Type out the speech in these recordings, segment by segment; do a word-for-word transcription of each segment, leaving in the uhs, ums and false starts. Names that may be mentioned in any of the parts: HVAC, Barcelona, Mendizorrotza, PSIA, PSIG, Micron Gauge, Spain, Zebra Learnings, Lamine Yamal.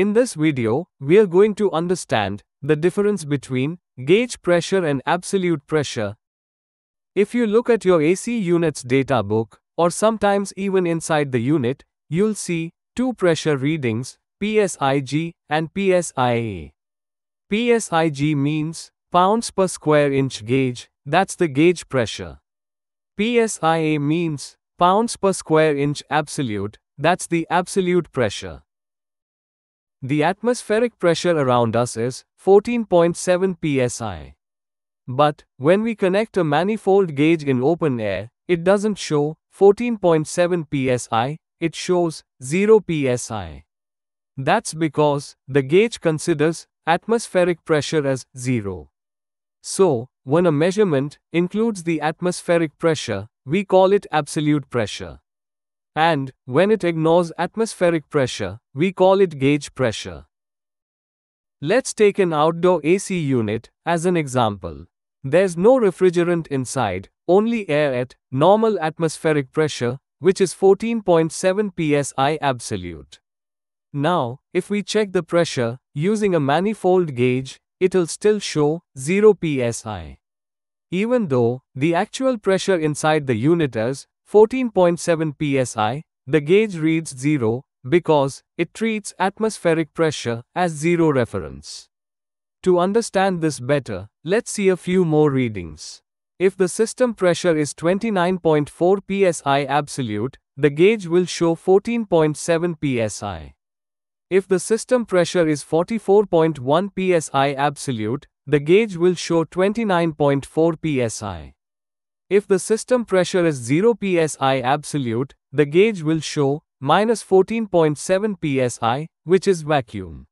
In this video, we are going to understand the difference between gauge pressure and absolute pressure. If you look at your A C unit's data book, or sometimes even inside the unit, you'll see two pressure readings, P S I G and P S I A. P S I G means pounds per square inch gauge, that's the gauge pressure. P S I A means pounds per square inch absolute, that's the absolute pressure. The atmospheric pressure around us is fourteen point seven P S I. But when we connect a manifold gauge in open air, it doesn't show fourteen point seven P S I, it shows zero P S I. That's because the gauge considers atmospheric pressure as zero. So, when a measurement includes the atmospheric pressure, we call it absolute pressure. And when it ignores atmospheric pressure, we call it gauge pressure. Let's take an outdoor A C unit as an example. There's no refrigerant inside, only air at normal atmospheric pressure, which is fourteen point seven P S I absolute. Now, if we check the pressure using a manifold gauge, it'll still show zero P S I. Even though the actual pressure inside the unit is fourteen point seven P S I, the gauge reads zero because it treats atmospheric pressure as zero reference. To understand this better, let's see a few more readings. If the system pressure is twenty-nine point four P S I absolute, the gauge will show fourteen point seven P S I. If the system pressure is forty-four point one P S I absolute, the gauge will show twenty-nine point four P S I. If the system pressure is zero P S I absolute, the gauge will show minus fourteen point seven P S I, which is vacuum.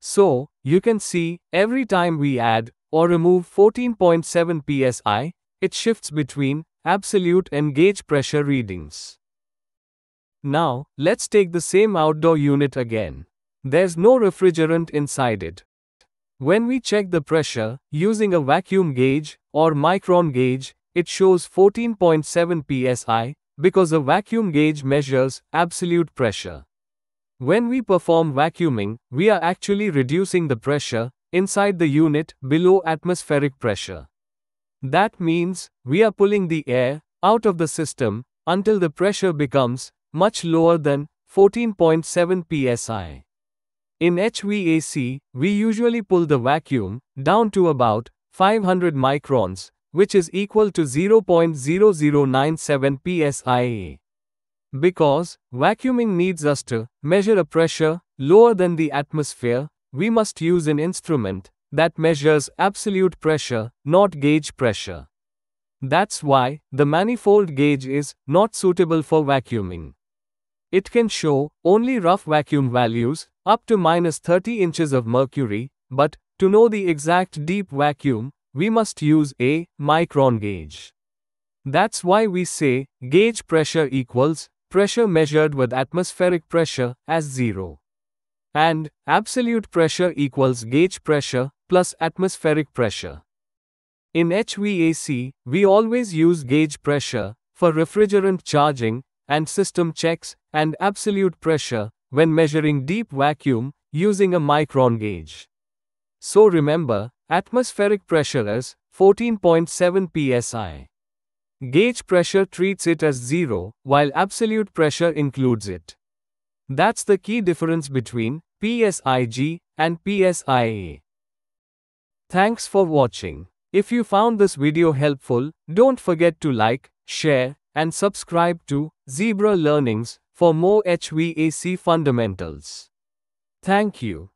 So, you can see, every time we add or remove fourteen point seven P S I, it shifts between absolute and gauge pressure readings. Now, let's take the same outdoor unit again. There's no refrigerant inside it. When we check the pressure using a vacuum gauge or micron gauge, it shows fourteen point seven P S I because a vacuum gauge measures absolute pressure. When we perform vacuuming, we are actually reducing the pressure inside the unit below atmospheric pressure. That means we are pulling the air out of the system until the pressure becomes much lower than fourteen point seven P S I. In H V A C, we usually pull the vacuum down to about five hundred microns. Which is equal to zero point zero zero nine seven P S I A. Because vacuuming needs us to measure a pressure lower than the atmosphere, we must use an instrument that measures absolute pressure, not gauge pressure. That's why the manifold gauge is not suitable for vacuuming. It can show only rough vacuum values up to minus thirty inches of mercury, but to know the exact deep vacuum, we must use a micron gauge. That's why we say gauge pressure equals pressure measured with atmospheric pressure as zero. And absolute pressure equals gauge pressure plus atmospheric pressure. In H V A C, we always use gauge pressure for refrigerant charging and system checks and absolute pressure when measuring deep vacuum using a micron gauge. So remember, atmospheric pressure is fourteen point seven P S I. Gauge pressure treats it as zero, while absolute pressure includes it. That's the key difference between P S I G and P S I A. Thanks for watching. If you found this video helpful, don't forget to like, share, and subscribe to Zebra Learnings for more H V A C fundamentals. Thank you.